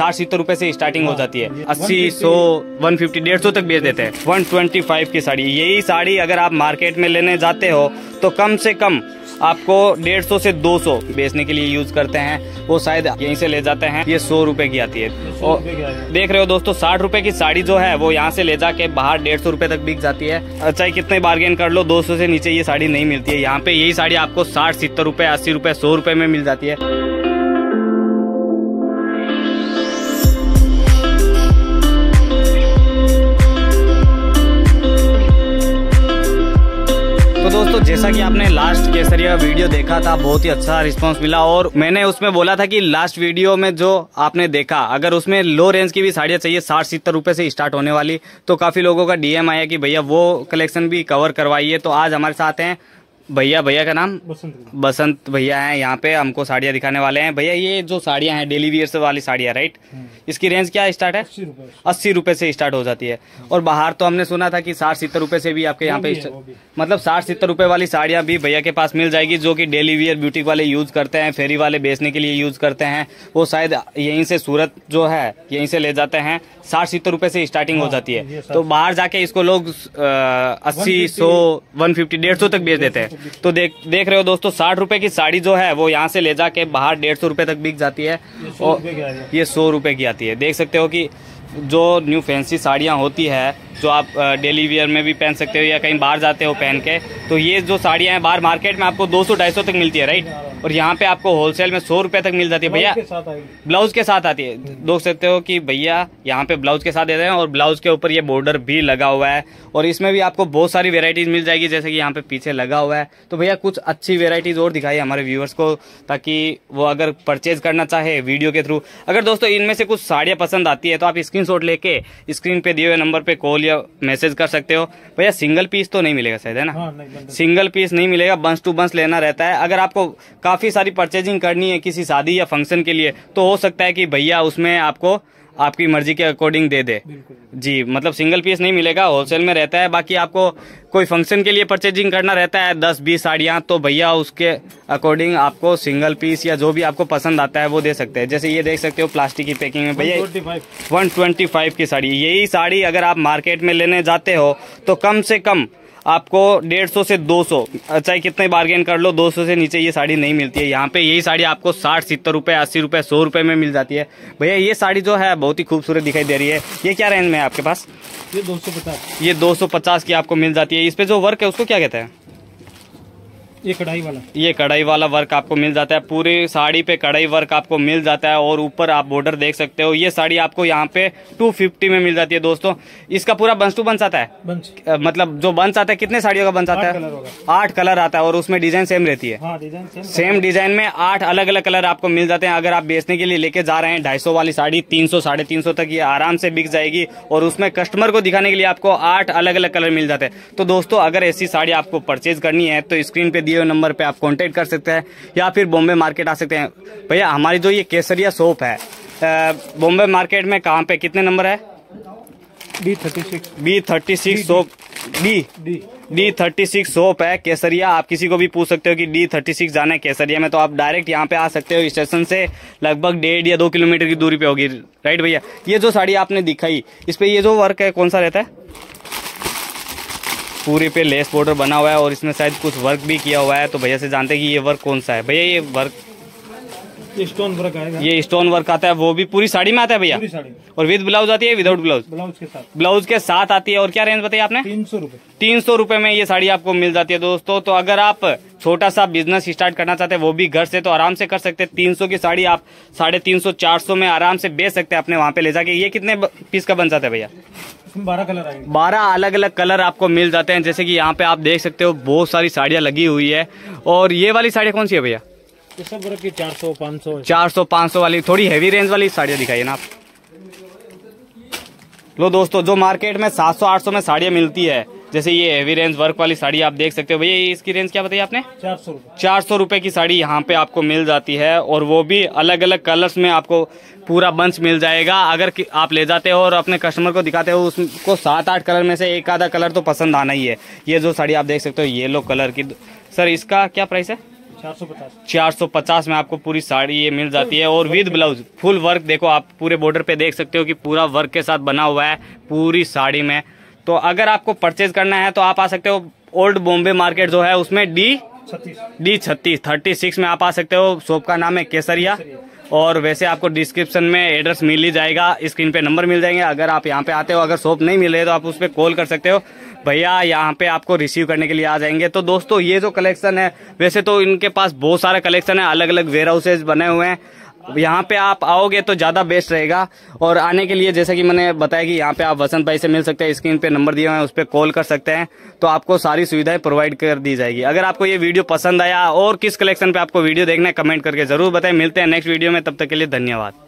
60-70 रुपए से स्टार्टिंग हो जाती है। 80, 100, 150, 150 तक बेच देते हैं। 125 की साड़ी, यही साड़ी अगर आप मार्केट में लेने जाते हो तो कम से कम आपको 150 से 200 बेचने के लिए यूज करते हैं। वो शायद यहीं से ले जाते हैं। ये 100 रुपए की आती है। और देख रहे हो दोस्तों, 60 रुपए की साड़ी जो है वो यहाँ से ले जाके बाहर 150 रुपए तक बिक जाती है। चाहे कितने बार्गेन कर लो, 200 से नीचे ये साड़ी नहीं मिलती है। यहाँ पे यही साड़ी आपको 60, 70 रुपए, 80 रुपए, 100 रुपए में मिल जाती है। दोस्तों, जैसा कि आपने लास्ट केसरिया वीडियो देखा था, बहुत ही अच्छा रिस्पांस मिला। और मैंने उसमें बोला था कि लास्ट वीडियो में जो आपने देखा, अगर उसमें लो रेंज की भी साड़ियाँ चाहिए 60-70 रुपए से स्टार्ट होने वाली, तो काफी लोगों का डीएम आया कि भैया वो कलेक्शन भी कवर करवाइए। तो आज हमारे साथ हैं भैया, भैया का नाम बसंत भैया हैं। यहाँ पे हमको साड़ियाँ दिखाने वाले हैं। भैया, ये जो साड़ियाँ हैं डेली वियर्स वाली साड़ियाँ, राइट, इसकी रेंज क्या स्टार्ट है? 80 रुपए से स्टार्ट हो जाती है। और बाहर तो हमने सुना था कि 60-70 रुपए से भी आपके यहाँ पे मतलब 60-70 रुपए वाली साड़ियाँ भी भैया के पास मिल जाएगी, जो कि डेली वियर ब्यूटी वाले यूज करते हैं, फेरी वाले बेचने के लिए यूज करते हैं। वो शायद यहीं से सूरत जो है यहीं से ले जाते हैं। 60-70 रुपए से स्टार्टिंग हो जाती है। तो बाहर जाके इसको लोग 80, 100, 150, 150 तक बेच देते हैं। तो देख रहे हो दोस्तों, 60 रुपए की साड़ी जो है वो यहाँ से ले जाके बाहर 150 रुपए तक बिक जाती है। और ये 100 रुपए की आती है। देख सकते हो कि जो न्यू फैंसी साड़ियाँ होती है, जो आप डेली वियर में भी पहन सकते हो या कहीं बाहर जाते हो पहन के, तो ये जो साड़ियाँ हैं बाहर मार्केट में आपको 200-250 तक मिलती है, राइट। और यहाँ पे आपको होलसेल में 100 रुपए तक मिल जाती है। भैया ब्लाउज के साथ आती है। देख सकते हो कि भैया यहाँ पे ब्लाउज के साथ देते हैं, और ब्लाउज के ऊपर ये बॉर्डर भी लगा हुआ है। और इसमें भी आपको बहुत सारी वेराइटीज मिल जाएगी, जैसे कि यहाँ पे पीछे लगा हुआ है। तो भैया कुछ अच्छी वेराइटीज और दिखाई हमारे व्यूअर्स को, ताकि वो अगर परचेज करना चाहे वीडियो के थ्रू। अगर दोस्तों इनमें से कुछ साड़ियाँ पसंद आती है तो आप स्क्रीनशॉट लेके स्क्रीन पे दिए हुए नंबर पे कॉल या मैसेज कर सकते हो। भैया सिंगल पीस तो नहीं मिलेगा शायद, है ना? सिंगल पीस नहीं मिलेगा, बंस टू बंस लेना रहता है। अगर आपको काफ़ी सारी परचेजिंग करनी है किसी शादी या फंक्शन के लिए, तो हो सकता है कि भैया उसमें आपको आपकी मर्जी के अकॉर्डिंग दे दे जी। मतलब सिंगल पीस नहीं मिलेगा, होलसेल में रहता है। बाकी आपको कोई फंक्शन के लिए परचेजिंग करना रहता है 10-20 साड़ियाँ, तो भैया उसके अकॉर्डिंग आपको सिंगल पीस या जो भी आपको पसंद आता है वो दे सकते हैं। जैसे ये देख सकते हो प्लास्टिक की पैकिंग में भैया 125 की साड़ी, यही साड़ी अगर आप मार्केट में लेने जाते हो तो कम से कम आपको 150 से 200, चाहे कितने बार्गेन कर लो, 200 से नीचे ये साड़ी नहीं मिलती है। यहाँ पे यही साड़ी आपको 60-70 रुपए, 80 रुपए, 100 रुपए में मिल जाती है। भैया ये साड़ी जो है बहुत ही खूबसूरत दिखाई दे रही है। ये क्या रेंज में है आपके पास? ये 250, ये 250 की आपको मिल जाती है। इस पे जो वर्क है उसको क्या कहते हैं? ये कढ़ाई वाला, ये कढ़ाई वाला वर्क आपको मिल जाता है। पूरी साड़ी पे कढ़ाई वर्क आपको मिल जाता है, और ऊपर आप बॉर्डर देख सकते हो। ये साड़ी आपको यहाँ पे 250 में मिल जाती है। दोस्तों इसका पूरा बंस टू बंस आता है। मतलब जो बंस आता है, कितने साड़ियों का बंस आता है? 8 कलर आता है, और उसमें डिजाइन सेम रहती है। हाँ, सेम डिजाइन में 8 अलग अलग कलर आपको मिल जाते हैं। अगर आप बेचने के लिए लेके जा रहे हैं 250 वाली साड़ी 300-350 तक ये आराम से बिक जाएगी, और उसमें कस्टमर को दिखाने के लिए आपको 8 अलग अलग कलर मिल जाते हैं। तो दोस्तों अगर ऐसी साड़ी आपको परचेज करनी है तो स्क्रीन पे दिए नंबर पे आप कांटेक्ट कर सकते हैं, या फिर बॉम्बे मार्केट आ सकते हैं। भैया हमारी जो ये केसरिया शॉप है बॉम्बे मार्केट में कहाँ पे, कितने नंबर है? B36 शॉप, D36 शॉप है केसरिया। आप किसी को भी पूछ सकते हो कि D36 जाना है केसरिया में, तो आप डायरेक्ट यहाँ पे आ सकते हो। स्टेशन से लगभग 1.5 या 2 किलोमीटर की दूरी पे होगी, राइट भैया। ये जो साड़ी आपने दिखाई, इस पे ये जो वर्क है कौन सा रहता है? पूरे पे लेस बॉर्डर बना हुआ है, और इसमें शायद कुछ वर्क भी किया हुआ है। तो भैया से जानते हैं कि ये वर्क कौन सा है। भैया ये वर्क स्टोन वर्क आएगा, ये स्टोन वर्क आता है। वो भी पूरी साड़ी में आता है भैया? और विद ब्लाउज आती है, विदाउट ब्लाउज? ब्लाउज के साथ आती है। और क्या रेंज बताई आपने? 300 रुपए, 300 रुपए में ये साड़ी आपको मिल जाती है। दोस्तों तो अगर आप छोटा सा बिजनेस स्टार्ट करना चाहते हैं, वो भी घर से, तो आराम से कर सकते हैं। 300 की साड़ी आप 350-400 में आराम से बेच सकते हैं अपने वहाँ पे ले जाके। ये कितने पीस का बन जाता है भैया? 12 कलर आएंगे, 12 अलग अलग कलर आपको मिल जाते हैं। जैसे कि यहाँ पे आप देख सकते हो बहुत सारी साड़ियाँ लगी हुई है। और ये वाली साड़ियाँ कौन सी है भैया? 400-500 वाली थोड़ी हैवी रेंज वाली साड़ियाँ दिखाइए ना आप। लो दोस्तों, जो मार्केट में 700-800 में साड़ियाँ मिलती है, जैसे ये हेवी रेंज वर्क वाली साड़ी आप देख सकते हो। भैया इसकी रेंज क्या बताई आपने? 400 रुपए की साड़ी यहाँ पे आपको मिल जाती है, और वो भी अलग अलग कलर्स में आपको पूरा बंच मिल जाएगा। अगर आप ले जाते हो और अपने कस्टमर को दिखाते हो, उसको 7-8 कलर में से एक आधा कलर तो पसंद आना ही है। ये जो साड़ी आप देख सकते हो येलो कलर की, सर इसका क्या प्राइस है? 450 में आपको पूरी साड़ी ये मिल जाती है और विद ब्लाउज फुल वर्क। देखो आप पूरे बॉर्डर पे देख सकते हो कि पूरा वर्क के साथ बना हुआ है पूरी साड़ी में। तो अगर आपको परचेज करना है तो आप आ सकते हो ओल्ड बॉम्बे मार्केट जो है उसमें D 36 36 में आप आ सकते हो। शॉप का नाम है केसरिया और वैसे आपको डिस्क्रिप्शन में एड्रेस मिल ही जाएगा, स्क्रीन पे नंबर मिल जाएंगे। अगर आप यहाँ पे आते हो, अगर शॉप नहीं मिले तो आप उस पर कॉल कर सकते हो, भैया यहाँ पे आपको रिसीव करने के लिए आ जाएंगे। तो दोस्तों ये जो कलेक्शन है, वैसे तो इनके पास बहुत सारा कलेक्शन है, अलग अलग वेयर हाउसेज बने हुए हैं, यहाँ पे आप आओगे तो ज़्यादा बेस्ट रहेगा। और आने के लिए जैसे कि मैंने बताया कि यहाँ पे आप बसंत भाई से मिल सकते हैं, स्क्रीन पे नंबर दिए हुए हैं उस पर कॉल कर सकते हैं, तो आपको सारी सुविधाएं प्रोवाइड कर दी जाएगी। अगर आपको ये वीडियो पसंद आया और किस कलेक्शन पे आपको वीडियो देखना है कमेंट करके जरूर बताएं। मिलते हैं नेक्स्ट वीडियो में, तब तक के लिए धन्यवाद।